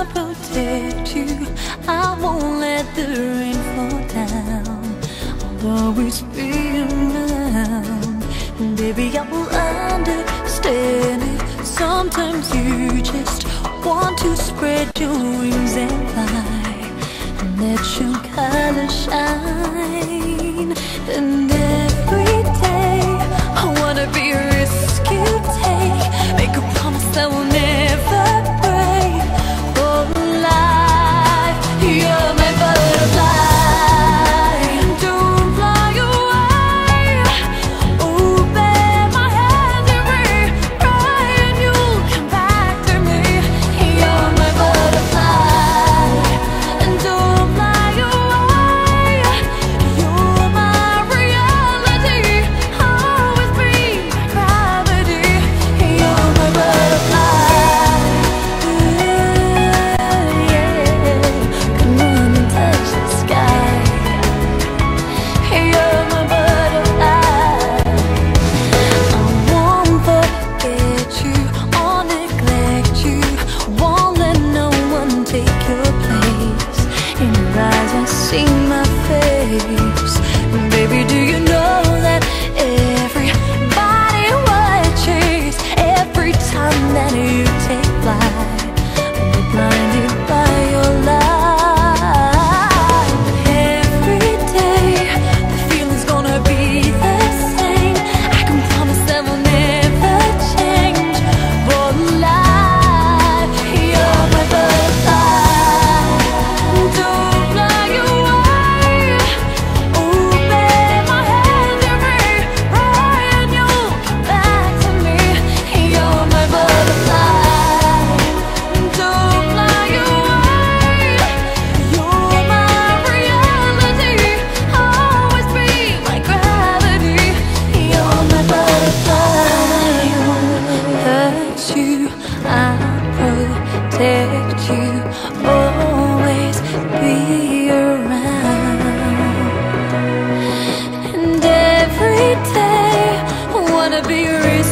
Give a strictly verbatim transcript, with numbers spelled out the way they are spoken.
I'll protect you. I won't let the rain fall down. I'll always be around. And baby, I will understand it. Sometimes you just want to spread your wings and fly, and let your color shine. And every day I wanna be a risk you take. Make a promise that will never break. For life, you're my butterfly. Don't fly away. Oh, bear my hand in me. Cry and you'll come back to me. You're my butterfly. And don't fly away. You're my reality. Always be my gravity. You're my butterfly. Yeah, yeah. Come on and touch the sky. You're my butterfly. I won't forget you or neglect you. Won't let no one take your place. In your eyes I see my face. Baby, do you know that everybody watches every time that you take flight? They're blinded by your light. Every day the feeling's gonna be the same. I can promise that will never change. For life, you're my butterfly. Don't fly away. Oh, bear my hand in me. Cry and you'll come back to me. You're my butterfly. Don't fly away. You're my reality. Always be my gravity. You're my butterfly. I won't hurt you. I'll protect you. Always be around. And every day I wanna be a risk